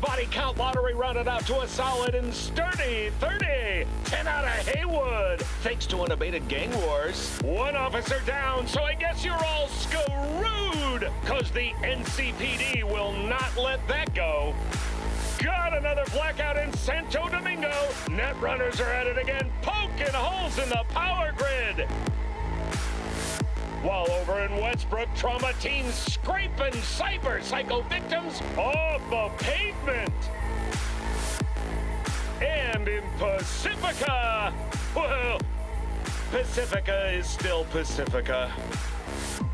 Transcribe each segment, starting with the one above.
body count lottery rounded out to a solid and sturdy 30. 10 out of Heywood, thanks to unabated gang wars. One officer down, so I guess you're all screwed, because the NCPD will not let that go. Got another blackout in Santo Domingo. Net runners are at it again, poking holes in the power grid. While over in Westbrook, trauma teams scraping cyber psycho victims off the pavement. And in Pacifica, well, Pacifica is still Pacifica.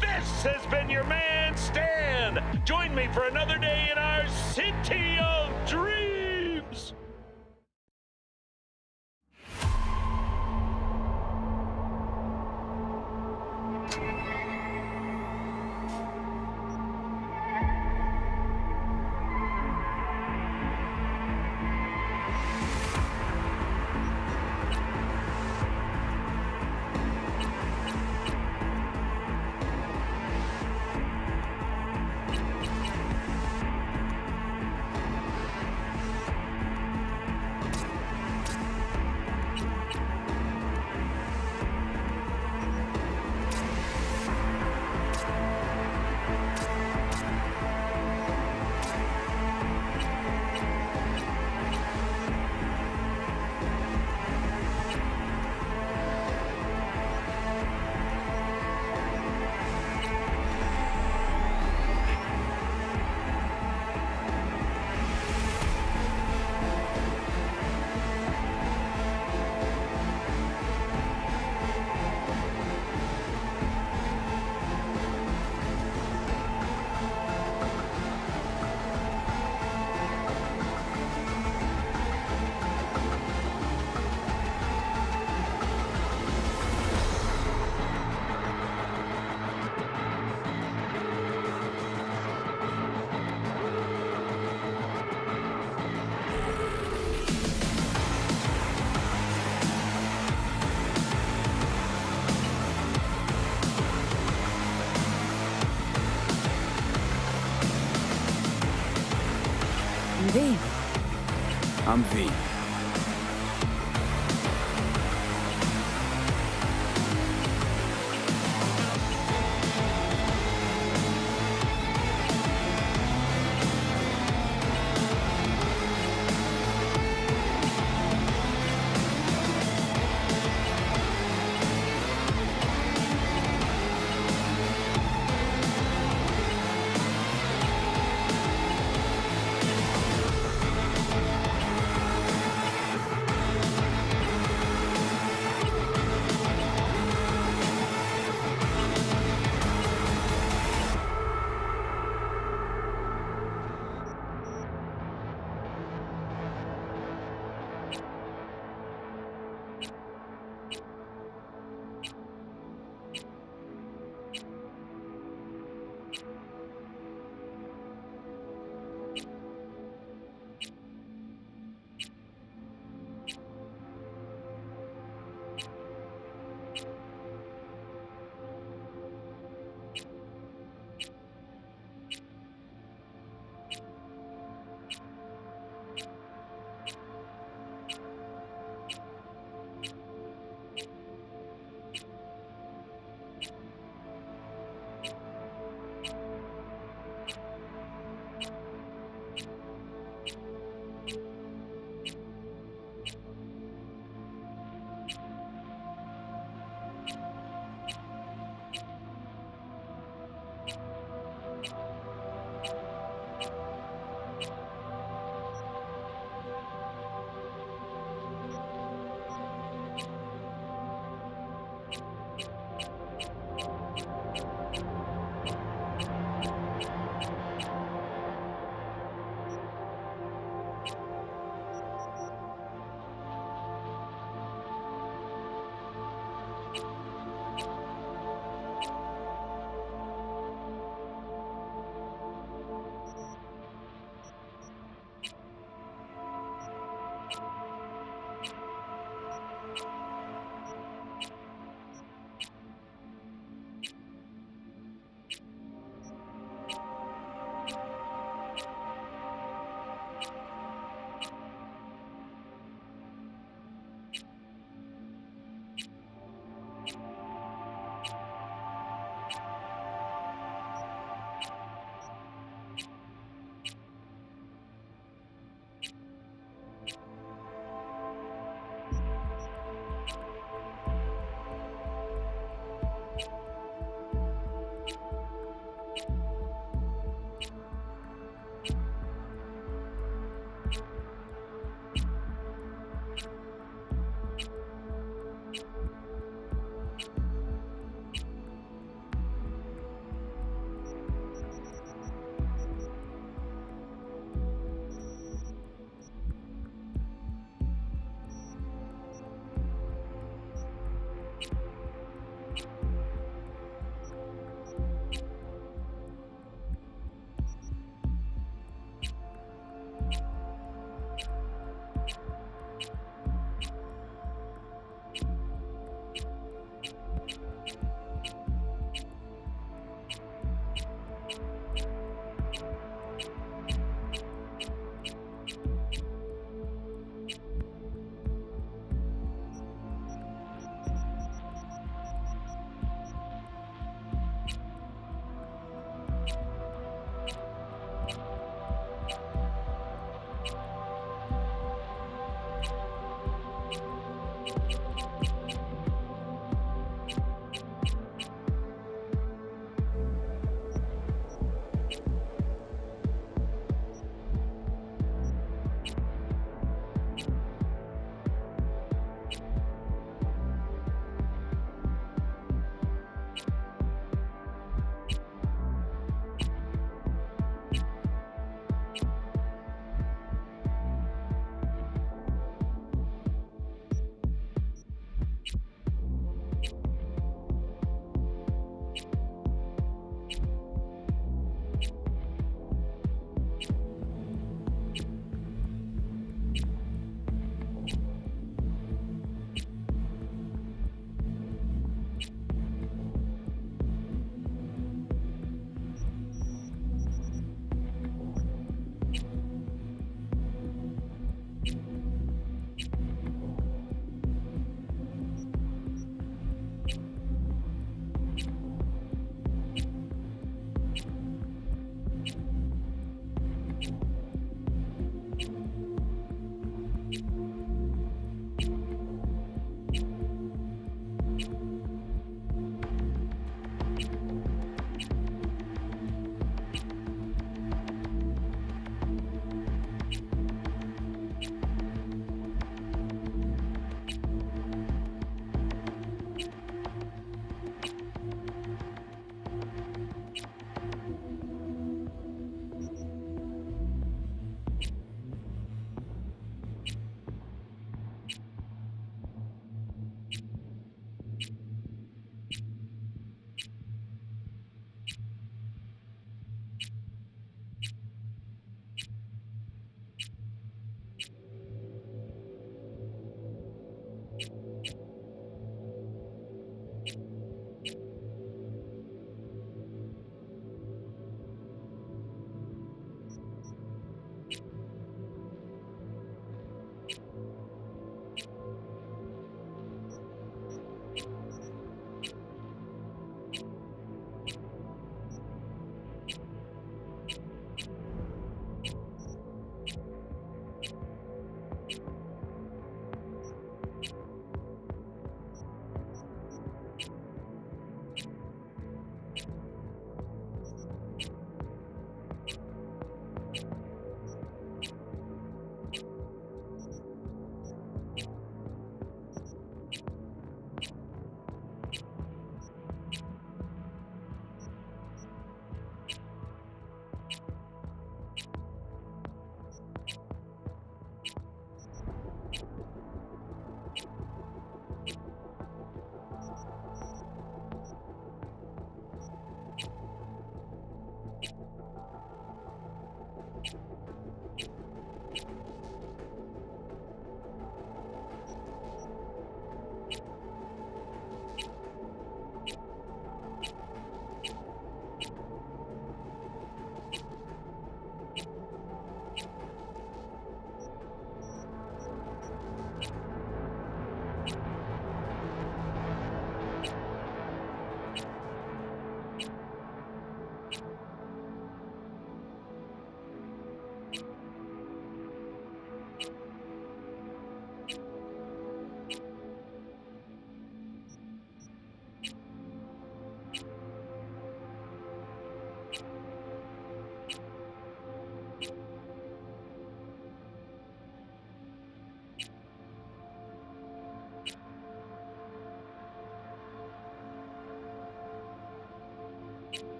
This has been your man, Stan. Join me for another day in our city of dreams. I'm V.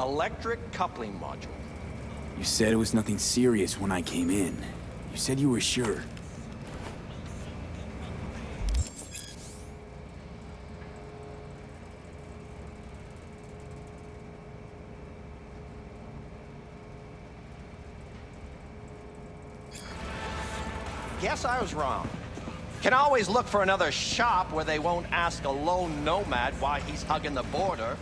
Electric coupling module. You said it was nothing serious when I came in. You said you were sure. Guess I was wrong. Can always look for another shop where they won't ask a lone nomad why he's hugging the border.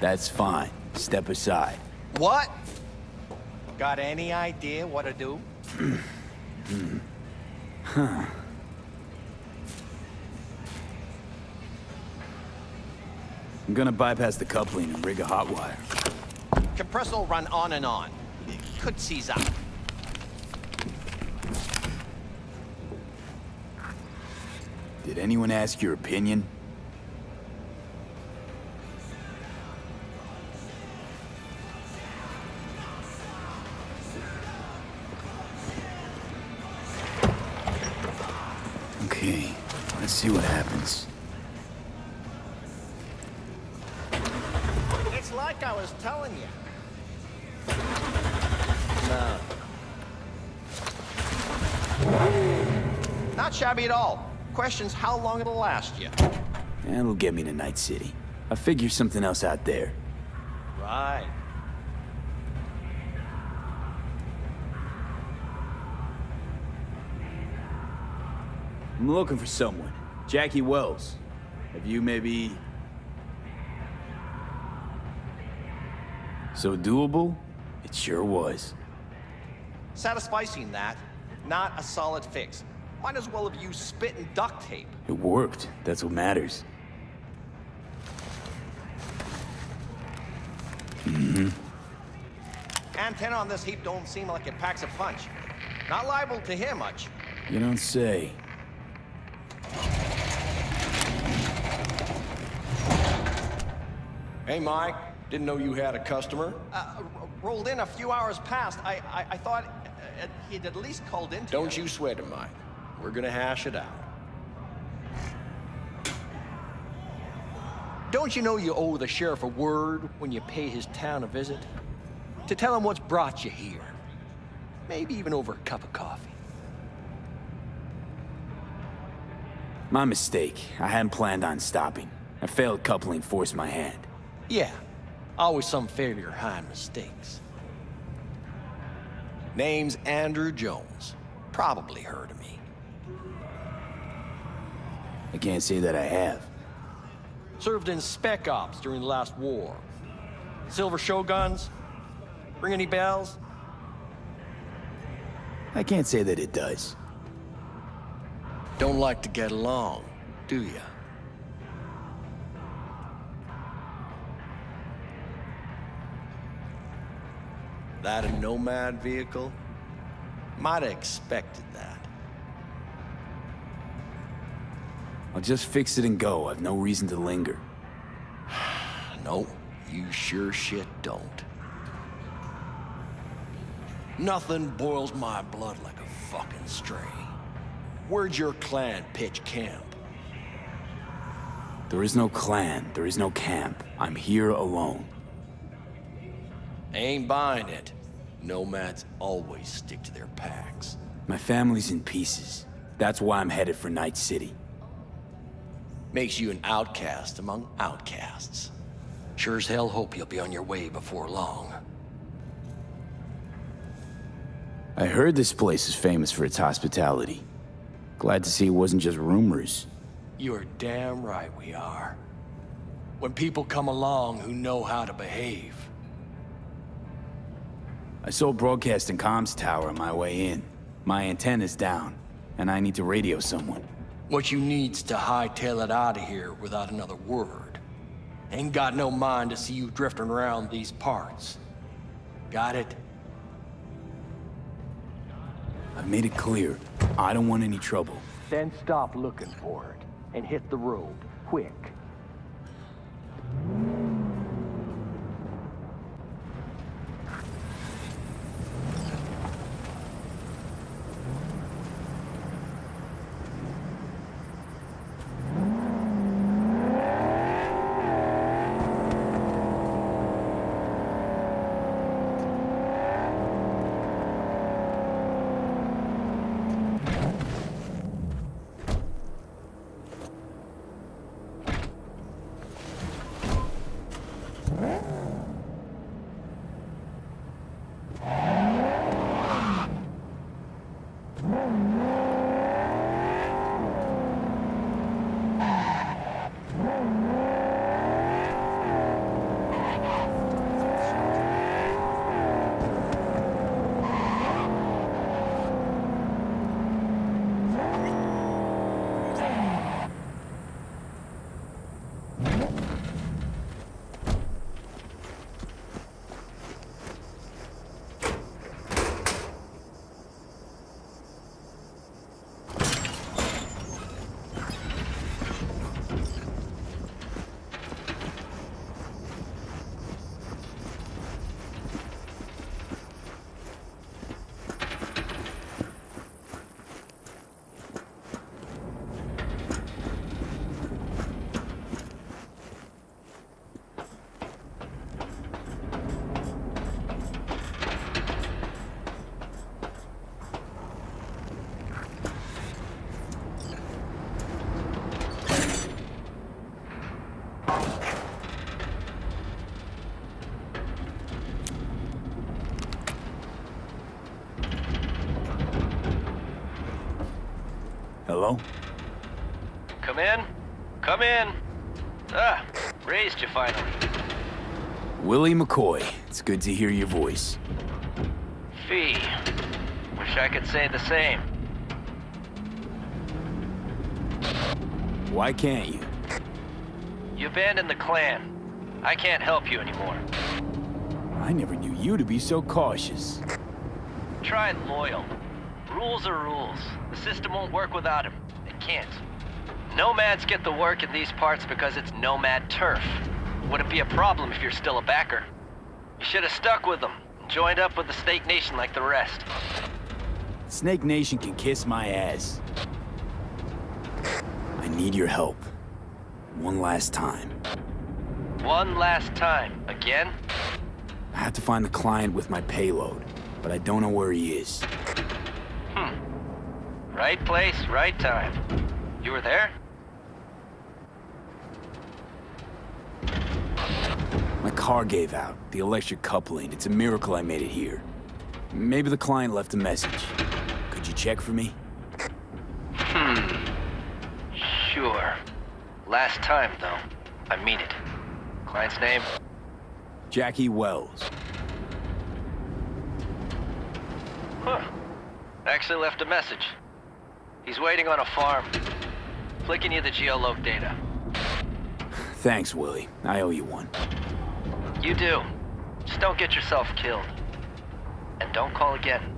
That's fine. Step aside. What? Got any idea what to do? Huh. I'm gonna bypass the coupling and rig a hot wire. Compressor will run on and on. It could seize up. Did anyone ask your opinion? Okay, let's see what happens. It's like I was telling you. Not shabby at all. Question's how long it'll last you. That'll get me to Night City. I figure something else out there. Right. I'm looking for someone. Jackie Wells. Have you maybe... So doable? It sure was. Satisficing that, not a solid fix. Might as well have used spit and duct tape. It worked. That's what matters. Mm-hmm. Antenna on this heap don't seem like it packs a punch. Not liable to hear much. You don't say. Hey, Mike. Didn't know you had a customer. Rolled in a few hours past. I thought he'd at least called in. Don't you sweat it, Mike. We're gonna hash it out. Don't you know you owe the sheriff a word when you pay his town a visit? To tell him what's brought you here. Maybe even over a cup of coffee. My mistake. I hadn't planned on stopping. I failed coupling, forced my hand. Yeah. Always some failure behind mistakes. Name's Andrew Jones. Probably heard of me. I can't say that I have. Served in Spec Ops during the last war. Silver Shoguns? Ring any bells? I can't say that it does. Don't like to get along, do ya? That a nomad vehicle? Might have expected that. I'll just fix it and go. I've no reason to linger. Nope, you sure shit don't. Nothing boils my blood like a fucking string. Where'd your clan pitch camp? There is no clan, there is no camp. I'm here alone. Ain't buying it. Nomads always stick to their packs. My family's in pieces. That's why I'm headed for Night City. Makes you an outcast among outcasts. Sure as hell hope you'll be on your way before long. I heard this place is famous for its hospitality. Glad to see it wasn't just rumors. You're damn right we are. When people come along who know how to behave. I saw broadcast and comms tower on my way in. My antenna's down, and I need to radio someone. What you need's to hightail it out of here without another word. Ain't got no mind to see you drifting around these parts. Got it? I've made it clear. I don't want any trouble. Then stop looking for it, and hit the road, quick. Hello? Come in. Come in. Ah, raised you finally. Willie McCoy, it's good to hear your voice. Fee. Wish I could say the same. Why can't you? You abandoned the clan. I can't help you anymore. I never knew you to be so cautious. Try and loyal. Rules are rules. The system won't work without him. It can't. Nomads get the work in these parts because it's nomad turf. Wouldn't be a problem if you're still a backer. You should have stuck with them, and joined up with the Snake Nation like the rest. Snake Nation can kiss my ass. I need your help. One last time. One last time? Again? I have to find the client with my payload, but I don't know where he is. Right place, right time. You were there? My car gave out, the electric coupling. It's a miracle I made it here. Maybe the client left a message. Could you check for me? Sure. Last time, though. I mean it. Client's name? Jackie Wells. Actually left a message. He's waiting on a farm. Flicking you the geoloc data. Thanks, Willie. I owe you one. You do. Just don't get yourself killed. And don't call again.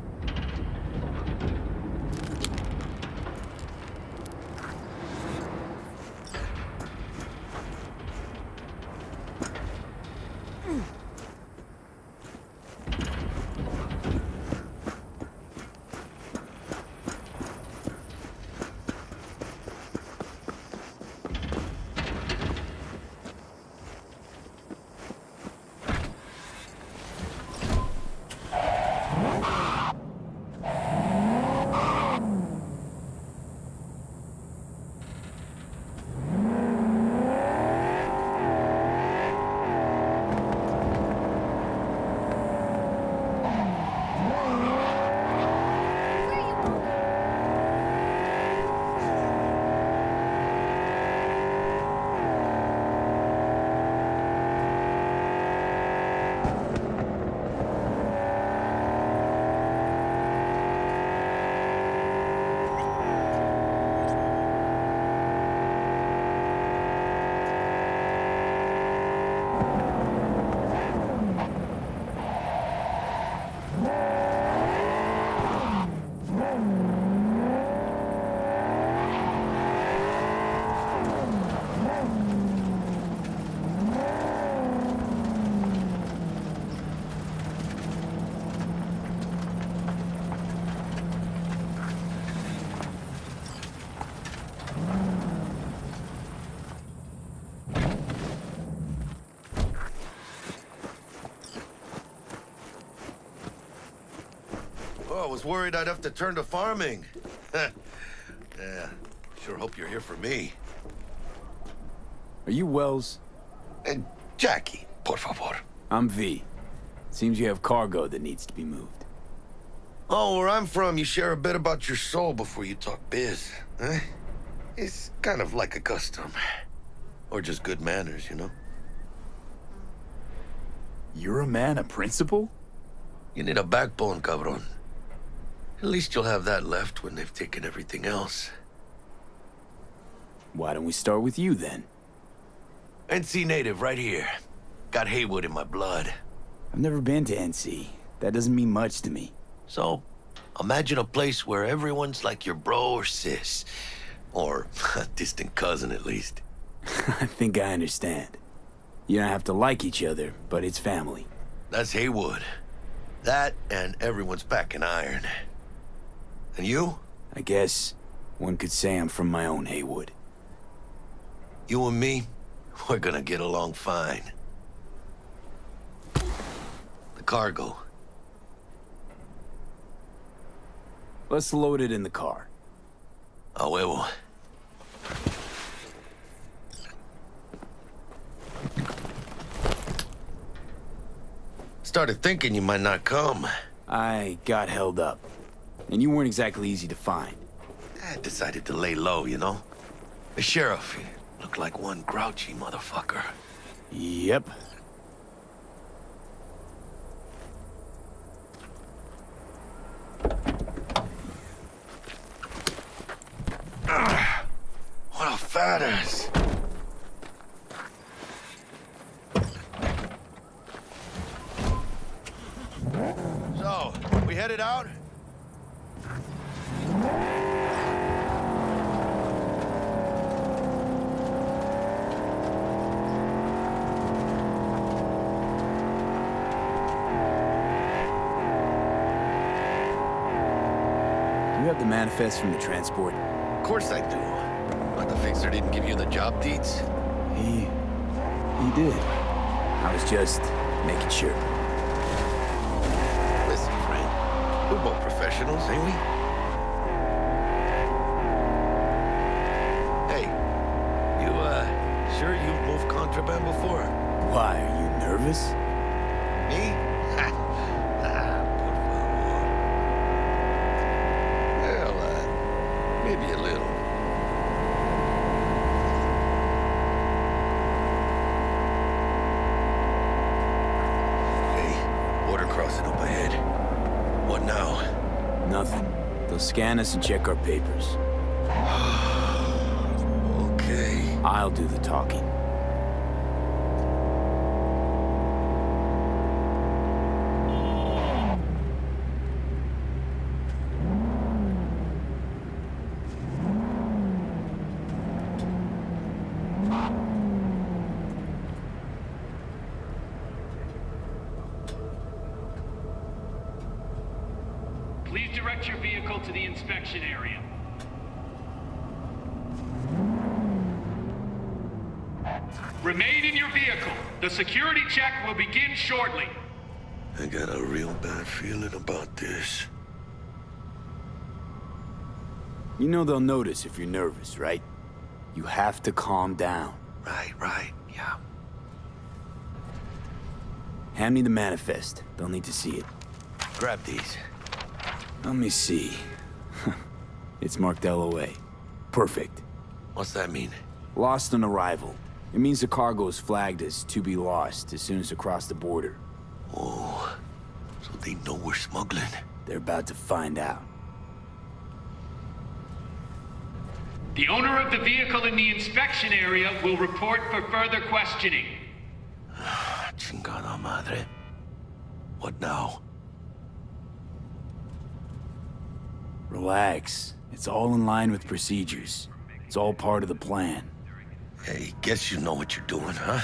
I was worried I'd have to turn to farming. Yeah, sure hope you're here for me. Are you Wells? Jackie, por favor. I'm V. Seems you have cargo that needs to be moved. Oh, where I'm from, you share a bit about your soul before you talk biz. Eh? It's kind of like a custom. Or just good manners, you know? You're a man of principle? You need a backbone, cabron. At least you'll have that left when they've taken everything else. Why don't we start with you, then? NC native, right here. Got Heywood in my blood. I've never been to NC. That doesn't mean much to me. So, imagine a place where everyone's like your bro or sis. Or a distant cousin, at least. I think I understand. You don't have to like each other, but it's family. That's Heywood. That and everyone's packing iron. And you? I guess one could say I'm from my own Heywood. You and me, we're gonna get along fine. The cargo. Let's load it in the car. A huevo. Started thinking you might not come. I got held up. And you weren't exactly easy to find. I decided to lay low, you know? The sheriff, he looked like one grouchy motherfucker. Yep. What a fat ass. So, we headed out? The manifest from the transport? Of course I do. But the fixer didn't give you the job deeds? He did. I was just making sure. Listen, friend. We're both professionals, ain't we? Hey, you, sure you've moved contraband before? Why, are you nervous? Me? Maybe a little. Hey, border crossing up ahead. What now? Nothing. They'll scan us and check our papers. Okay. I'll do the talking. Security check will begin shortly. I got a real bad feeling about this. You know they'll notice if you're nervous, right? You have to calm down. Right, yeah. Hand me the manifest. They'll need to see it. Grab these. Let me see. It's marked LOA. Perfect. What's that mean? Lost on arrival. It means the cargo is flagged as to be lost as soon as across the border. Oh, so they know we're smuggling. They're about to find out. The owner of the vehicle in the inspection area will report for further questioning. Chingada madre. What now? Relax. It's all in line with procedures. It's all part of the plan. Hey, guess you know what you're doing, huh?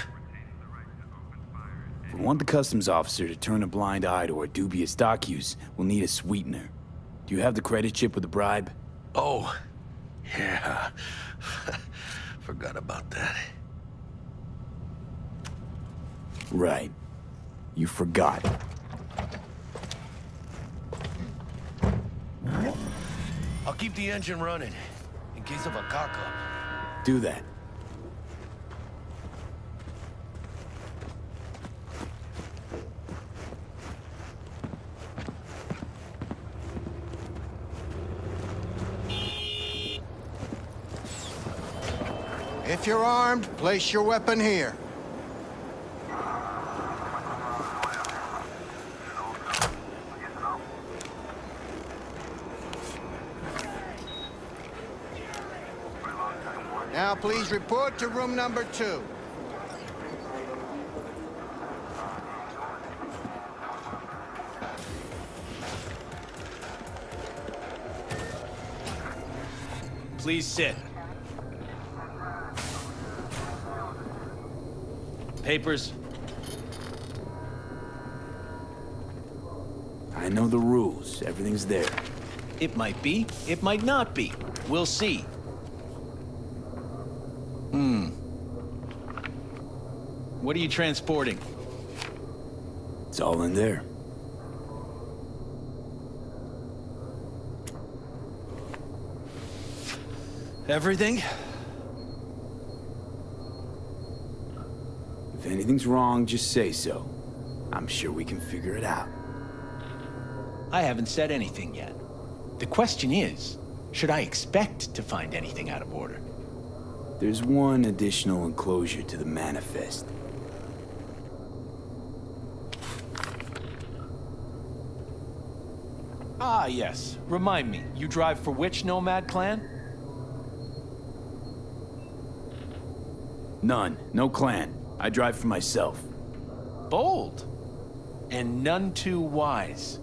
If we want the customs officer to turn a blind eye to our dubious dock use, we'll need a sweetener. Do you have the credit chip with the bribe? Oh, yeah. Forgot about that. Right. You forgot. I'll keep the engine running, in case of a cock-up. Do that. If you're armed, place your weapon here. Now please report to room number 2. Please sit. Papers. I know the rules. Everything's there. It might be. It might not be. We'll see. What are you transporting? It's all in there. Everything? If anything's wrong, just say so. I'm sure we can figure it out. I haven't said anything yet. The question is, Should I expect to find anything out of order? There's one additional enclosure to the manifest. Ah, yes. Remind me, you drive for which nomad clan? None. No clan. I drive for myself. Bold. And none too wise.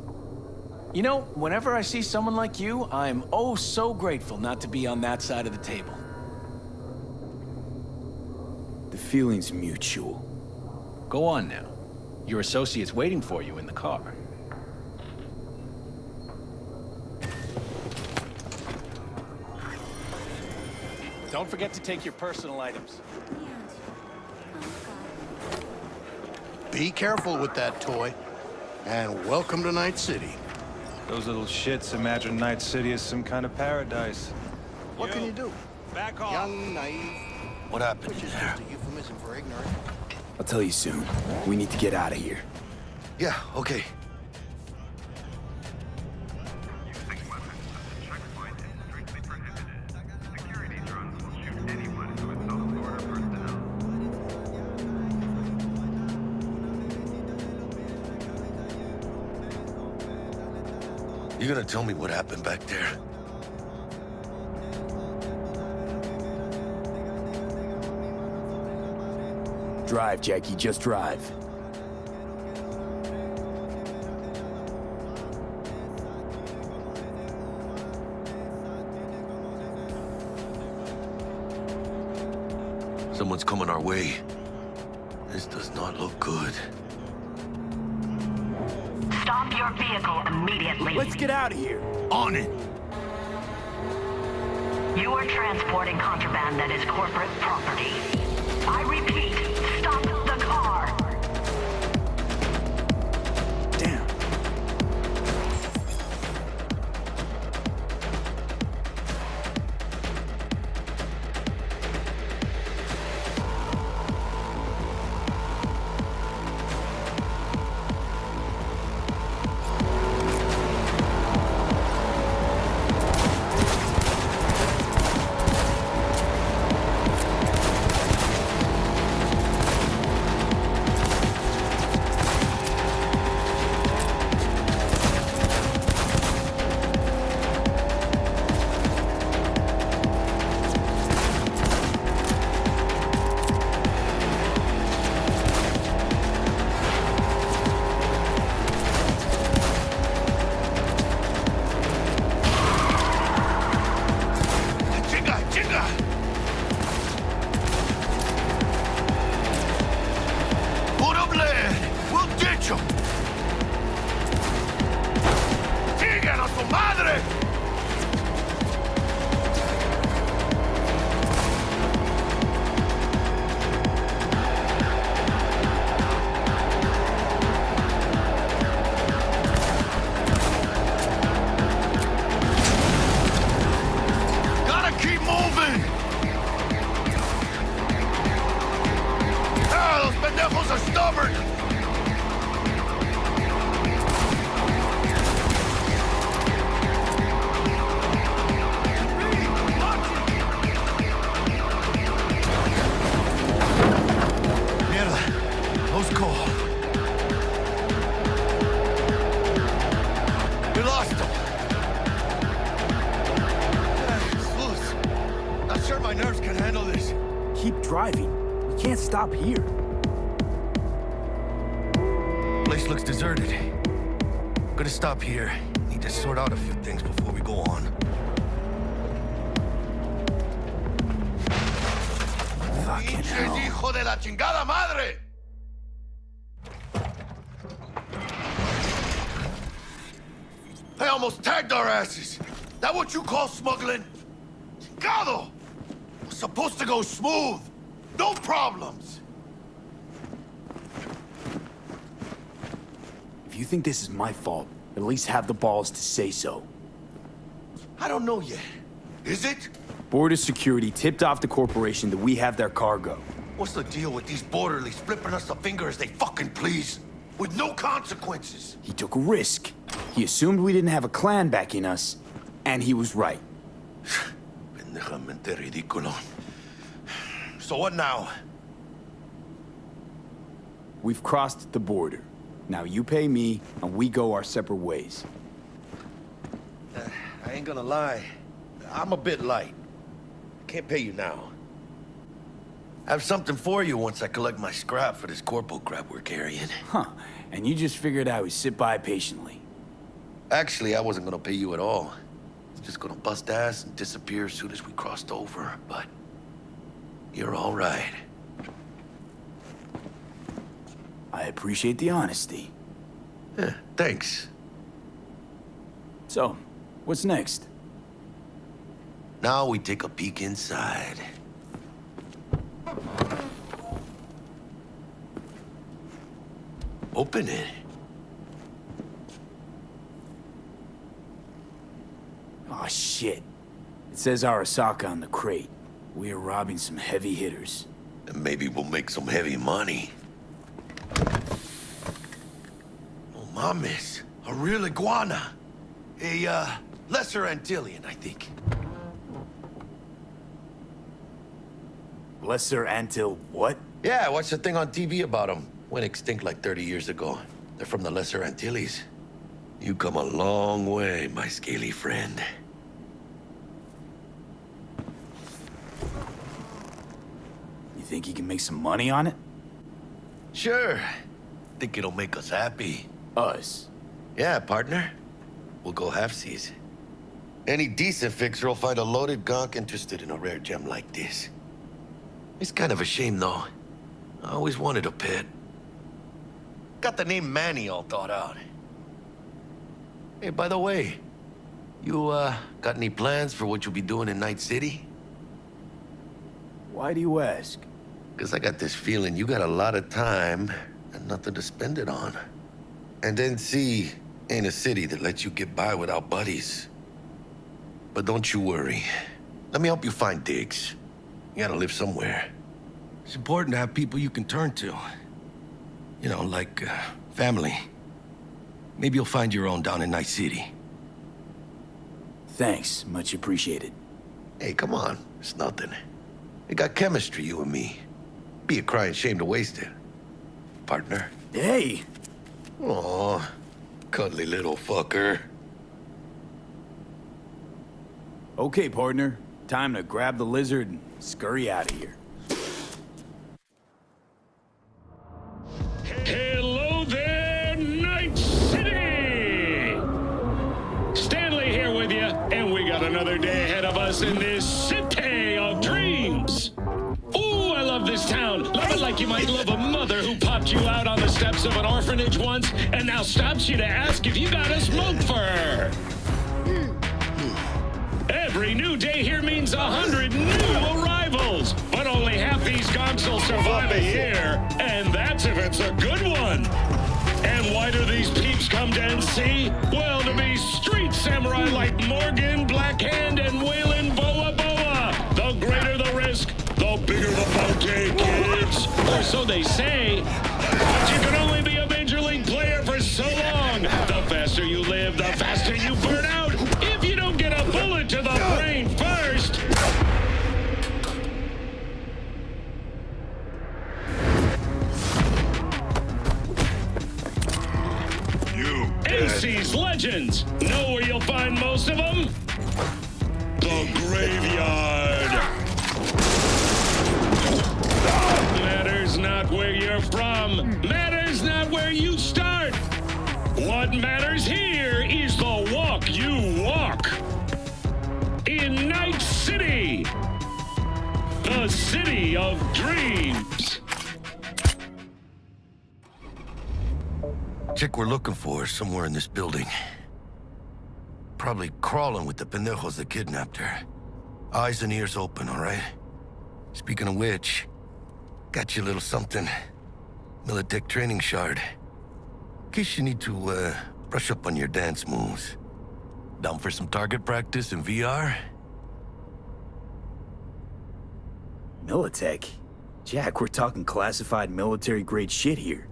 You know, whenever I see someone like you, I'm oh so grateful not to be on that side of the table. The feeling's mutual. Go on now. Your associate's waiting for you in the car. Don't forget to take your personal items. Be careful with that toy. And welcome to Night City. Those little shits imagine Night City is some kind of paradise. What can you do? Back off. Young, naive. What happened to you? Just a euphemism for ignorant. I'll tell you soon. We need to get out of here. Yeah, okay. You're gonna tell me what happened back there? Drive, Jackie, just drive. Someone's coming our way. This does not look good. Stop your vehicle immediately. Let's get out of here. On it. You are transporting contraband that is corporate property. I repeat, stop the car. What you call smuggling? Chingado! We're supposed to go smooth. No problems. If you think this is my fault, at least have the balls to say so. I don't know yet. Is it? Border security tipped off the corporation that we have their cargo. What's the deal with these borderlies flipping us the finger as they fucking please? With no consequences. He took a risk. He assumed we didn't have a clan backing us. And he was right. Pendejamente ridículo. So what now? We've crossed the border. Now you pay me, and we go our separate ways. I ain't gonna lie. I'm a bit light. I can't pay you now. I have something for you once I collect my scrap for this corporal crap we're carrying. Huh. And you just figured I would sit by patiently. Actually, I wasn't gonna pay you at all. I was just gonna bust ass and disappear as soon as we crossed over, but... you're all right. I appreciate the honesty. Yeah, thanks. So, what's next? Now we take a peek inside. Open it. Aw, shit. It says Arasaka on the crate. We are robbing some heavy hitters. And maybe we'll make some heavy money. Mames, a real iguana. A, lesser Antillean, I think. Lesser Antil what? Yeah, I watched the thing on TV about them. Went extinct like 30 years ago. They're from the Lesser Antilles. You come a long way, my scaly friend. You think you can make some money on it? Sure. Think it'll make us happy. Us? Yeah, partner. We'll go halfsies. Any decent fixer will find a loaded gonk interested in a rare gem like this. It's kind of a shame, though. I always wanted a pet. Got the name Manny all thought out. Hey, by the way, you, got any plans for what you'll be doing in Night City? Why do you ask? Because I got this feeling you got a lot of time and nothing to spend it on. And NC ain't a city that lets you get by without buddies. But don't you worry. Let me help you find digs. You gotta live somewhere. It's important to have people you can turn to. You know, like, family. Maybe you'll find your own down in Night City. Thanks. Much appreciated. Hey, come on. It's nothing. We got chemistry, you and me. Be a crying shame to waste it. Partner. Hey! Aw, cuddly little fucker. Okay, partner. Time to grab the lizard and scurry out of here. Hello there, Night City! Stanley here with you, and we got another day ahead of us in this city of dreams. Ooh, I love this town. Love it like you might love a mother who popped you out on the steps of an orphanage once and now stops you to ask if you got a smoke for her. Every new day here means 100 new arrivals, but only half these gonks will survive a year, and that's if it's a good one. And why do these peeps come to NC? Well, to be street samurai like Morgan Blackhand and Waylon Boa. The greater the risk, the bigger the bounty, kids. Or so they say. But you can only be a major league player for so long. The faster you live, the faster you burn out. If you don't get a bullet to the brain first. You NC's legends. Know where you'll find most of them? The graveyard. Matters not where you're from. Matters not where you start. What matters here is the walk you walk. In Night City, the city of dreams. Chick we're looking for is somewhere in this building. Probably crawling with the pendejos that kidnapped her. Eyes and ears open, all right? Speaking of which, got you a little something. Militech training shard. In case you need to, brush up on your dance moves. Down for some target practice in VR? Militech? Jack, we're talking classified military-grade shit here.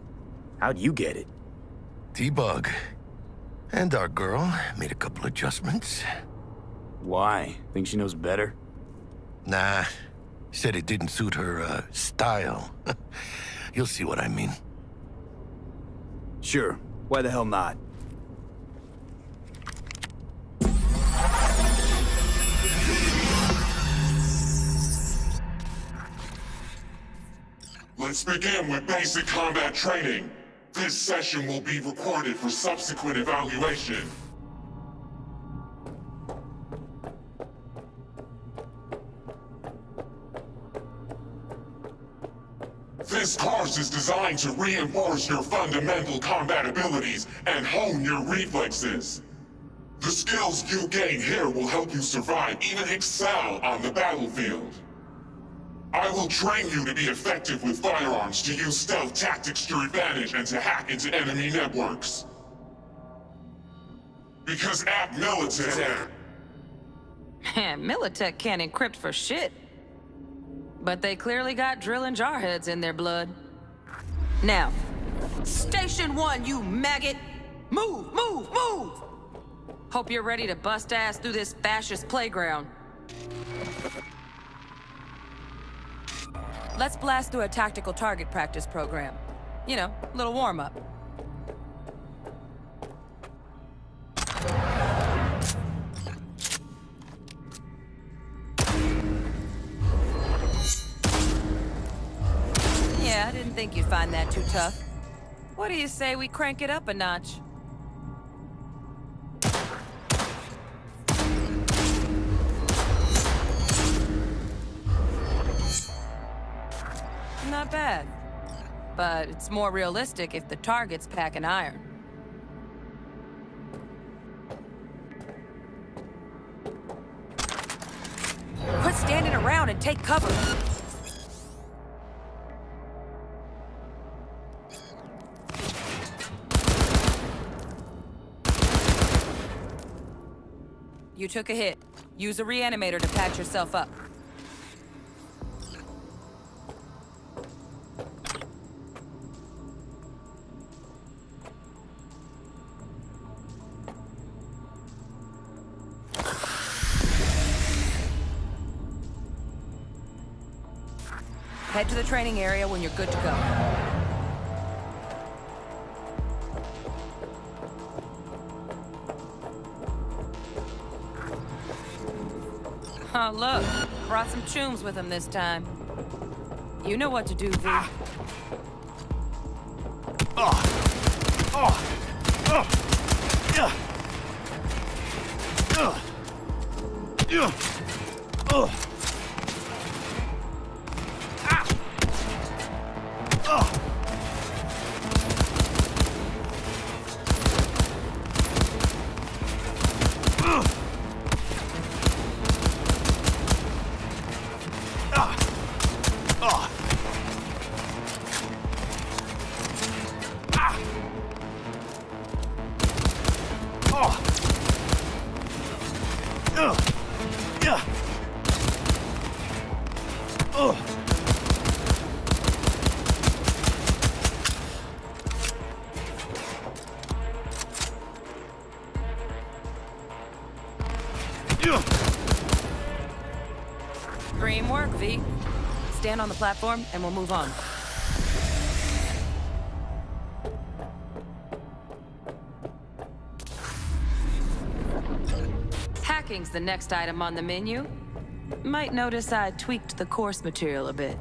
How'd you get it? T-Bug. And our girl made a couple adjustments. Why? Think she knows better? Nah. Said it didn't suit her, style. You'll see what I mean. Sure. Why the hell not? Let's begin with basic combat training. This session will be recorded for subsequent evaluation. This course is designed to reinforce your fundamental combat abilities and hone your reflexes. The skills you gain here will help you survive, even excel on the battlefield. I will train you to be effective with firearms, to use stealth tactics to your advantage, and to hack into enemy networks. Because at Militech... Man, Militech can't encrypt for shit. But they clearly got drill and jarheads in their blood. Now, Station 1, you maggot! Move, move, move! Hope you're ready to bust ass through this fascist playground. Let's blast through a tactical target practice program. You know, a little warm-up. Yeah, I didn't think you'd find that too tough. What do you say we crank it up a notch? Not bad. But it's more realistic if the targets pack an iron. Quit standing around and take cover! You took a hit. Use a reanimator to patch yourself up. Head to the training area when you're good to go. Oh, look. Brought some chooms with him this time. You know what to do, V. Ah. Oh. Oh. Oh. Yeah. Yeah. Yeah. Oh. On the platform and we'll move on. Hacking's the next item on the menu. Might notice I tweaked the course material a bit.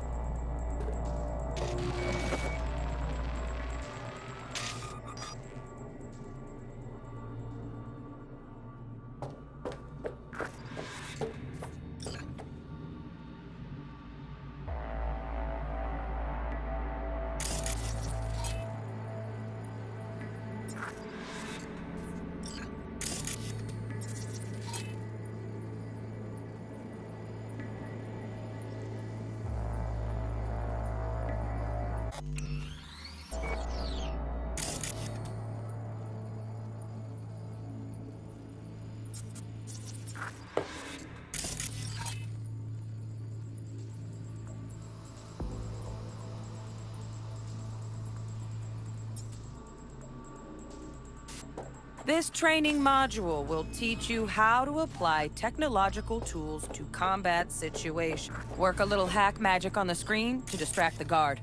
This training module will teach you how to apply technological tools to combat situations. Work a little hack magic on the screen to distract the guard.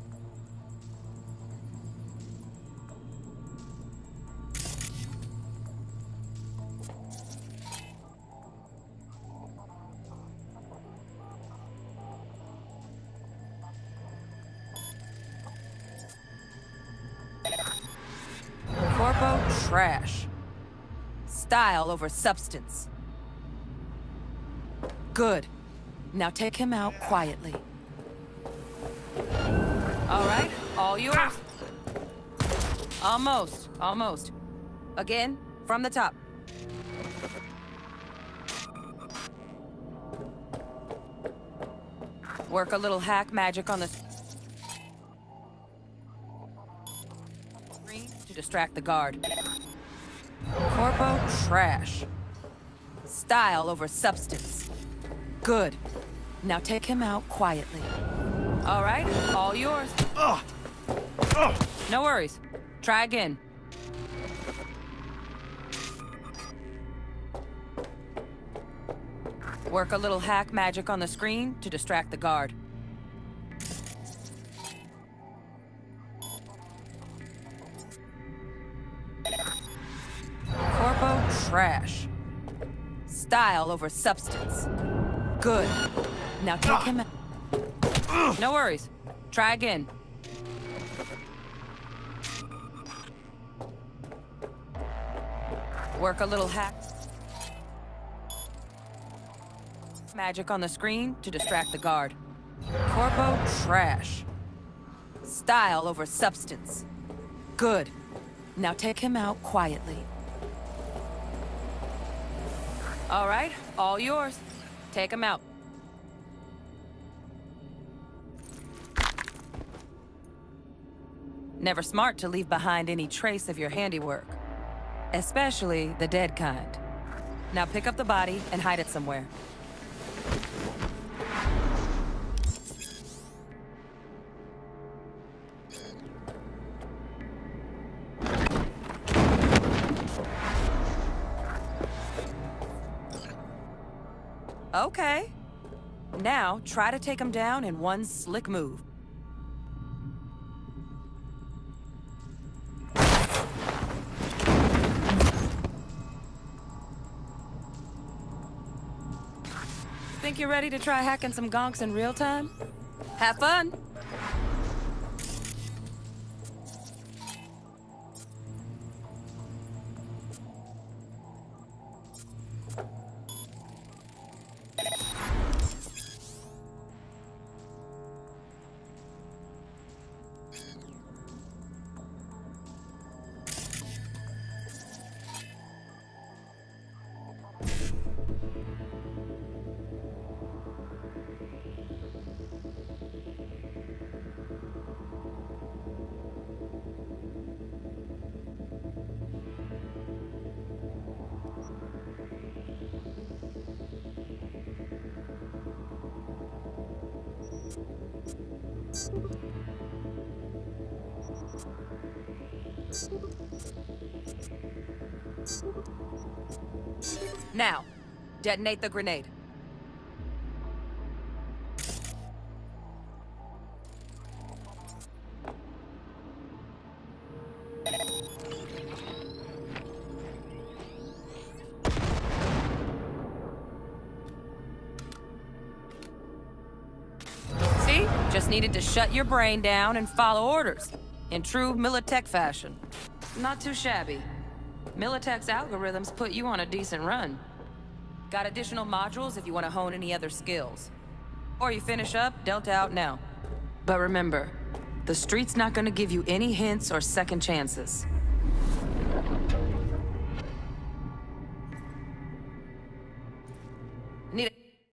Corpo trash. Style over substance. Good. Now take him out quietly. All right, all yours. Ah. Almost, almost. Again, from the top. Work a little hack magic on the screen to distract the guard. Corpo trash. Style over substance. Good. Now take him out quietly. All right, all yours. No worries. Try again. Work a little hack magic on the screen to distract the guard. Trash. Style over substance. Good. Now take him out. No worries. Try again. Work a little hack magic on the screen to distract the guard. Corpo trash. Style over substance. Good. Now take him out quietly. All right, all yours. Take him out. Never smart to leave behind any trace of your handiwork, especially the dead kind. Now pick up the body and hide it somewhere. Okay. Now, try to take him down in one slick move. Think you're ready to try hacking some gonks in real time? Have fun! Now, detonate the grenade. See? Just needed to shut your brain down and follow orders. In true Militech fashion. Not too shabby. Militech's algorithms put you on a decent run. Got additional modules if you want to hone any other skills. Or you finish up, Delta out now. But remember, the street's not going to give you any hints or second chances.